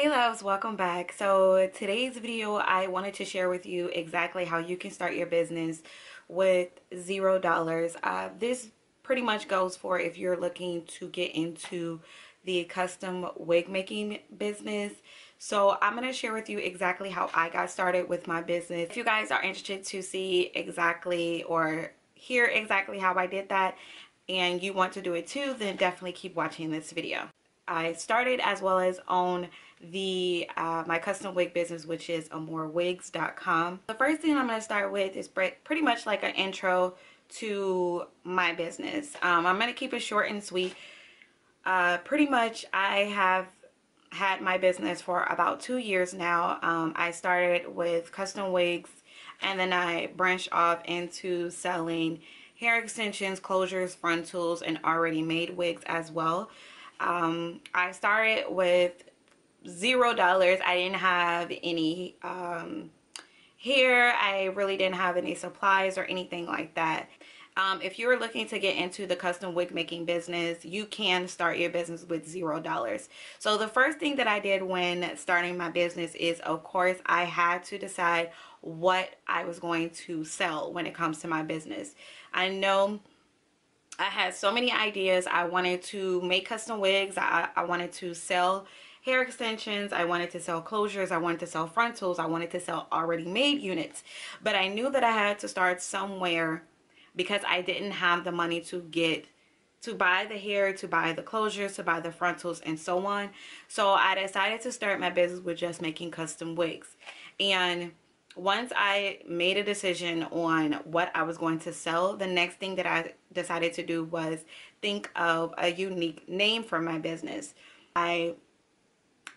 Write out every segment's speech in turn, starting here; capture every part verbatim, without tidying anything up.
Hey loves, welcome back. So today's video, I wanted to share with you exactly how you can start your business with zero dollars. Uh, this pretty much goes for if you're looking to get into the custom wig making business. So I'm going to share with you exactly how I got started with my business. If you guys are interested to see exactly or hear exactly how I did that and you want to do it too, then definitely keep watching this video. I started as well as own the uh, my custom wig business, which is amore wigs dot com. The first thing I'm going to start with is pretty much like an intro to my business. Um, I'm going to keep it short and sweet. Uh, pretty much I have had my business for about two years now. Um, I started with custom wigs and then I branched off into selling hair extensions, closures, frontals, and already made wigs as well. Um, I started with zero dollars. I didn't have any um, hair. I really didn't have any supplies or anything like that. Um, if you're looking to get into the custom wig making business, you can start your business with zero dollars. So the first thing that I did when starting my business is, of course, I had to decide what I was going to sell when it comes to my business. I know I had so many ideas. I wanted to make custom wigs. I, I wanted to sell hair extensions. I wanted to sell closures. I wanted to sell frontals. I wanted to sell already made units. But I knew that I had to start somewhere because I didn't have the money to get to buy the hair, to buy the closures, to buy the frontals, and so on. So I decided to start my business with just making custom wigs. And once I made a decision on what I was going to sell, the next thing that I decided to do was think of a unique name for my business. I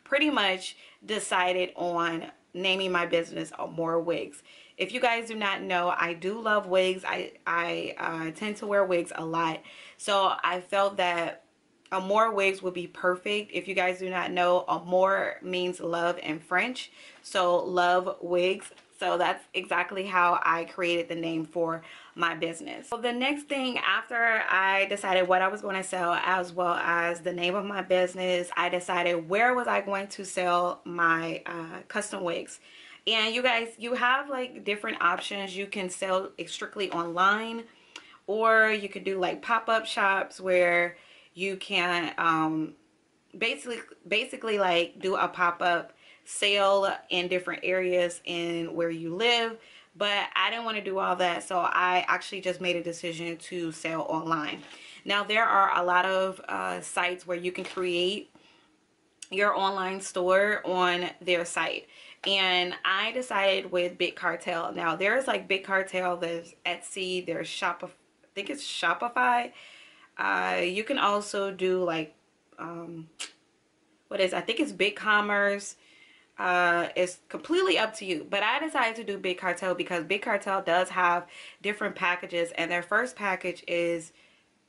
pretty much decided on naming my business Amore Wigs. If you guys do not know, I do love wigs. I, I uh, tend to wear wigs a lot. So I felt that Amore Wigs would be perfect. If you guys do not know, Amore means love in French. So love wigs. So that's exactly how I created the name for my business. So the next thing after I decided what I was going to sell as well as the name of my business, I decided where was I going to sell my uh, custom wigs. And you guys, you have like different options. You can sell strictly online, or you could do like pop-up shops where you can um, basically basically like do a pop-up sale in different areas in where you live, but I didn't want to do all that, so I actually just made a decision to sell online. Now there are a lot of uh, sites where you can create your online store on their site, and I decided with Big Cartel. Now there's like Big Cartel, there's Etsy, there's Shopify, I think it's Shopify. Uh, you can also do like um, what is I think it's BigCommerce. Uh, it's completely up to you, but I decided to do Big Cartel because Big Cartel does have different packages, and their first package is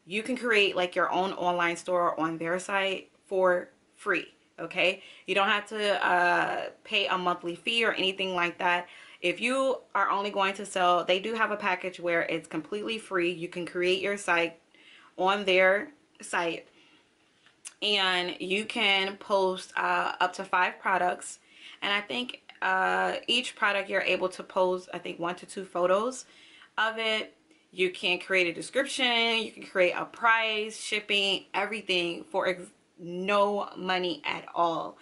you can create like your own online store on their site for free. Okay, you don't have to uh, pay a monthly fee or anything like that. If you are only going to sell, they do have a package where it's completely free. You can create your site on their site, and you can post uh, up to five products, and I think uh, each product you're able to post I think one to two photos of it. You can create a description, you can create a price, shipping, everything for ex no money at all.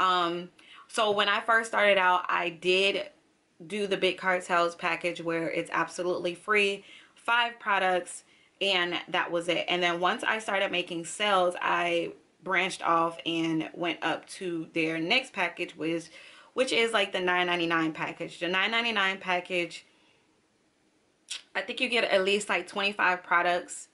Um, so when I first started out, I did do the Big Cartel's package where it's absolutely free, five products, and that was it. And then once I started making sales, I branched off and went up to their next package, which which is like the nine ninety-nine package. The nine ninety-nine package, I think you get at least like twenty-five products.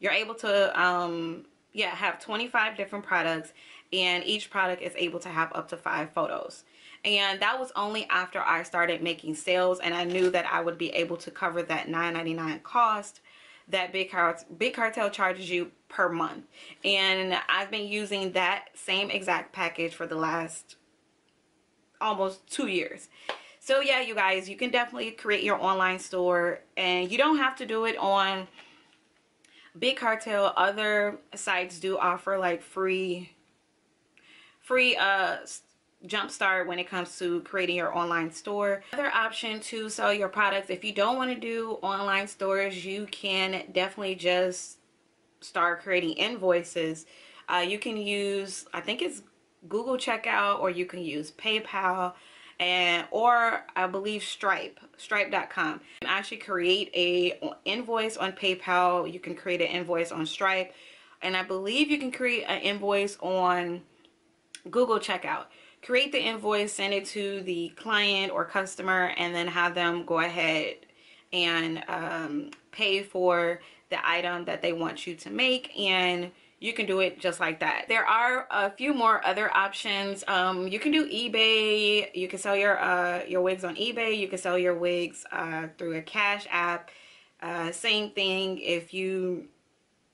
You're able to um yeah have twenty-five different products, and each product is able to have up to five photos. And that was only after I started making sales, and I knew that I would be able to cover that nine ninety-nine cost that Big Cartel, Big Cartel charges you per month. And I've been using that same exact package for the last almost two years. So yeah, you guys, you can definitely create your online store, and you don't have to do it on Big Cartel. Other sites do offer like free, free uh, jumpstart when it comes to creating your online store. Another option to sell your products, if you don't want to do online stores, you can definitely just start creating invoices. Uh, you can use, I think it's Google Checkout, or you can use PayPal, and or I believe Stripe, stripe dot com. You can actually create a invoice on PayPal. You can create an invoice on Stripe, and I believe you can create an invoice on Google Checkout. Create the invoice, send it to the client or customer, and then have them go ahead and um, pay for the item that they want you to make, and you can do it just like that. There are a few more other options. Um, you can do eBay. You can sell your uh, your wigs on eBay. You can sell your wigs uh, through a Cash App. Uh, same thing if you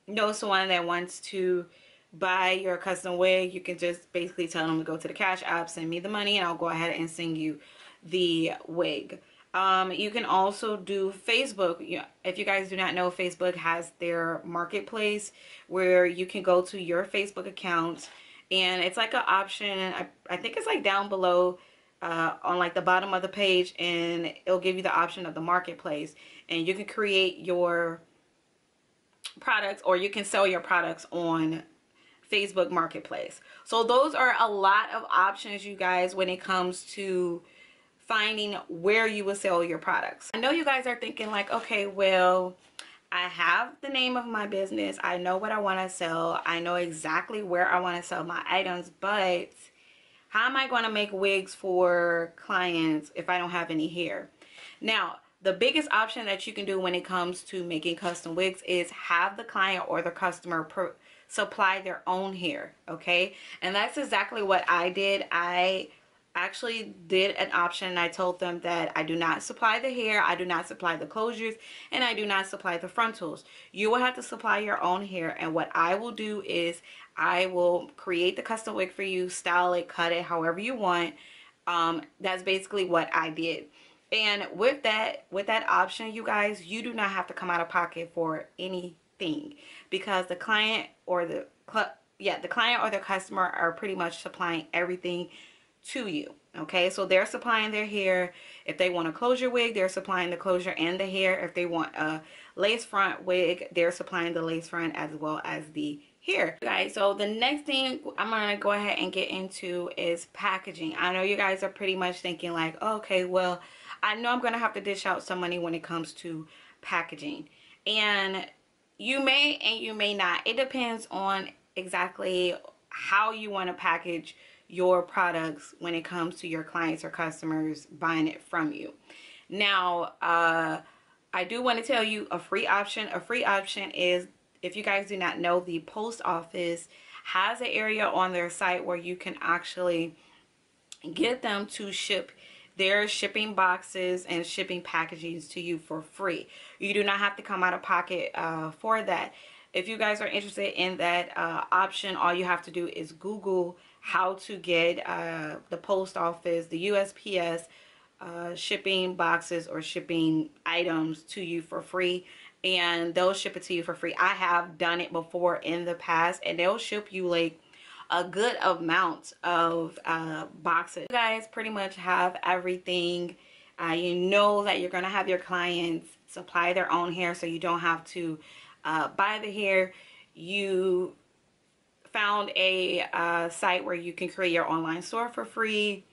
know someone that wants to buy your custom wig, you can just basically tell them to go to the Cash App, send me the money, and I'll go ahead and send you the wig. Um, you can also do Facebook. If you guys do not know, Facebook has their marketplace where you can go to your Facebook account, and it's like an option. I, I think it's like down below uh, on like the bottom of the page, and it'll give you the option of the marketplace, and you can create your products, or you can sell your products on Facebook Marketplace. So those are a lot of options, you guys, when it comes to finding where you will sell your products. I know you guys are thinking like, okay, well, I have the name of my business. I know what I want to sell. I know exactly where I want to sell my items, but how am I going to make wigs for clients if I don't have any hair? Now, the biggest option that you can do when it comes to making custom wigs is have the client or the customer pro supply their own hair, okay? And that's exactly what I did. I actually did an option, and I told them that I do not supply the hair, I do not supply the closures, and I do not supply the frontals. You will have to supply your own hair, and what I will do is I will create the custom wig for you, style it, cut it however you want. Um, that's basically what I did. And with that, with that option, you guys, you do not have to come out of pocket for anything, because the client or the yeah, the client or the customer are pretty much supplying everything to you, okay? So they're supplying their hair. If they want a closure wig, they're supplying the closure and the hair. If they want a lace front wig, they're supplying the lace front as well as the hair. Guys, so the next thing I'm gonna go ahead and get into is packaging. I know you guys are pretty much thinking like, oh, okay, well, I know I'm gonna have to dish out some money when it comes to packaging, and you may and you may not. It depends on exactly how you want to package your products when it comes to your clients or customers buying it from you. Now, uh, I do want to tell you a free option. A free option is, if you guys do not know, the post office has an area on their site where you can actually get them to ship their shipping boxes and shipping packages to you for free. You do not have to come out of pocket uh, for that. If you guys are interested in that uh, option, all you have to do is Google how to get uh, the post office, the U S P S uh, shipping boxes or shipping items to you for free, and they'll ship it to you for free. I have done it before in the past, and they'll ship you like a good amount of uh, boxes. You guys pretty much have everything. Uh, you know that you're gonna have your clients supply their own hair, so you don't have to Uh, buy the hair. You found a uh, site where you can create your online store for free.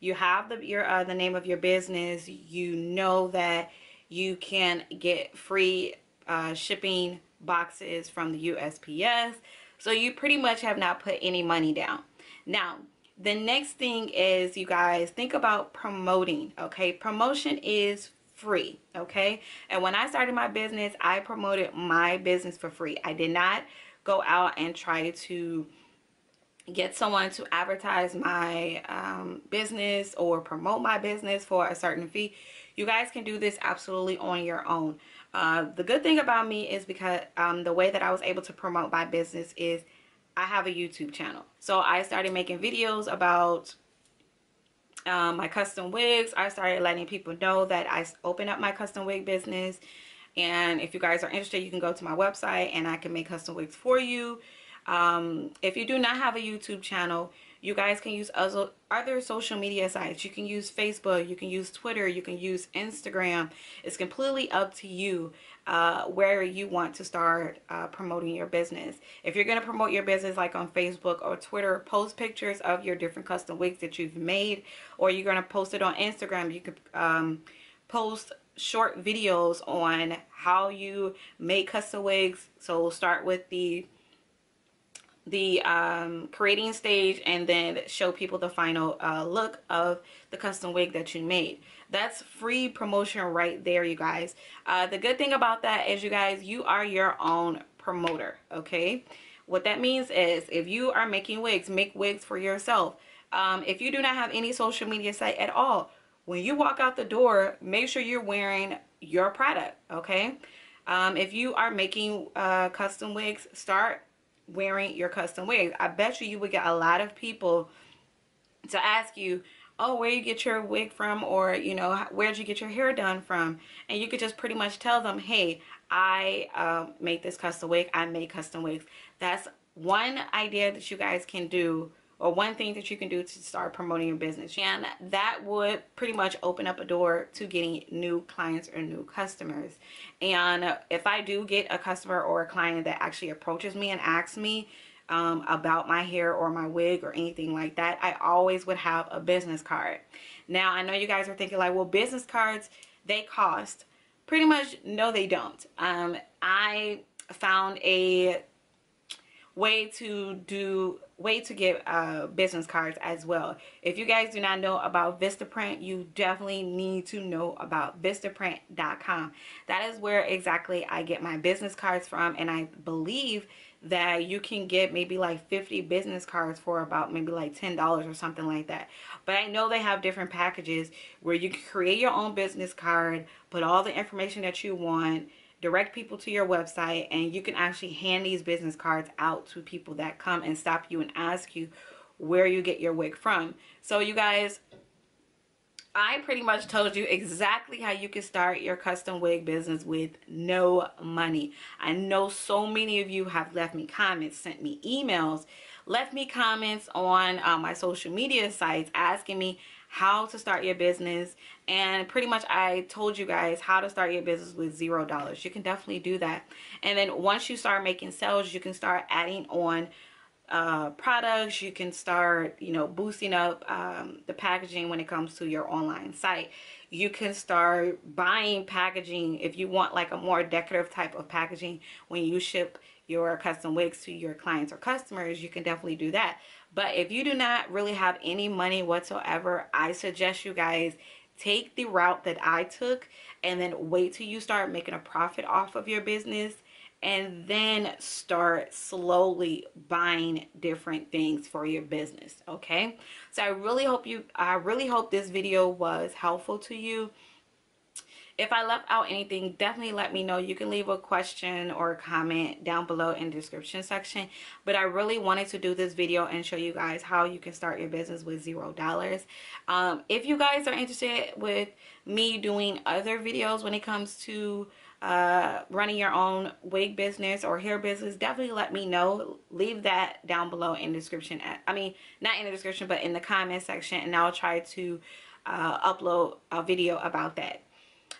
You have the your uh, the name of your business. You know that you can get free uh, shipping boxes from the U S P S. So you pretty much have not put any money down. Now, the next thing is, you guys, think about promoting. Okay, promotion is free, okay? And when I started my business, I promoted my business for free. I did not go out and try to get someone to advertise my um, business or promote my business for a certain fee. You guys can do this absolutely on your own. Uh, the good thing about me is, because um, the way that I was able to promote my business is I have a YouTube channel. So I started making videos about Um, my custom wigs. I started letting people know that I opened up my custom wig business, and if you guys are interested, you can go to my website and I can make custom wigs for you. Um, if you do not have a YouTube channel, You guys can use other social media sites. You can use Facebook, you can use Twitter, you can use Instagram. It's completely up to you uh, where you want to start uh, promoting your business. If you're going to promote your business like on Facebook or Twitter, post pictures of your different custom wigs that you've made, or you're going to post it on Instagram. You could um, post short videos on how you make custom wigs. So we'll start with the the um, creating stage and then show people the final uh, look of the custom wig that you made. That's free promotion right there, you guys. Uh, the good thing about that is, you guys, you are your own promoter, okay? What that means is, if you are making wigs, make wigs for yourself. Um, if you do not have any social media site at all, when you walk out the door, make sure you're wearing your product, okay? Um, if you are making uh, custom wigs, start wearing your custom wigs. I bet you you would get a lot of people to ask you, oh, where you get your wig from, or, you know, where'd you get your hair done from? And you could just pretty much tell them, hey, I um, make this custom wig. I make custom wigs. That's one idea that you guys can do, or one thing that you can do to start promoting your business. And that would pretty much open up a door to getting new clients or new customers. And if I do get a customer or a client that actually approaches me and asks me um, about my hair or my wig or anything like that, I always would have a business card. Now, I know you guys are thinking like, well, business cards, they cost. Pretty much, no, they don't. Um, I found a way to do way to get uh, business cards as well. If you guys do not know about Vistaprint, you definitely need to know about Vistaprint dot com. That is where exactly I get my business cards from, and I believe that you can get maybe like fifty business cards for about maybe like ten dollars or something like that. But I know they have different packages where you can create your own business card, put all the information that you want, direct people to your website, and you can actually hand these business cards out to people that come and stop you and ask you where you get your wig from. So you guys, I pretty much told you exactly how you can start your custom wig business with no money. I know so many of you have left me comments, sent me emails, left me comments on uh, my social media sites asking me how to start your business, and pretty much I told you guys how to start your business with zero dollars. You can definitely do that. And then once you start making sales, you can start adding on uh, products. You can start, you know, boosting up um, the packaging when it comes to your online site. You can start buying packaging if you want like a more decorative type of packaging when you ship your custom wigs to your clients or customers. You can definitely do that. But if you do not really have any money whatsoever, I suggest you guys take the route that I took, and then wait till you start making a profit off of your business, and then start slowly buying different things for your business. Okay, so I really hope you I really hope this video was helpful to you. If I left out anything, definitely let me know. You can leave a question or a comment down below in the description section. But I really wanted to do this video and show you guys how you can start your business with zero dollars. Um, if you guys are interested with me doing other videos when it comes to uh, running your own wig business or hair business, definitely let me know. Leave that down below in the description. I mean, not in the description, but in the comment section. And I'll try to uh, upload a video about that.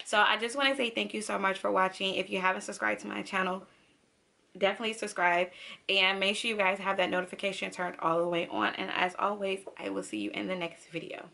So I just want to say thank you so much for watching. If you haven't subscribed to my channel, definitely subscribe. And make sure you guys have that notification turned all the way on. And as always, I will see you in the next video.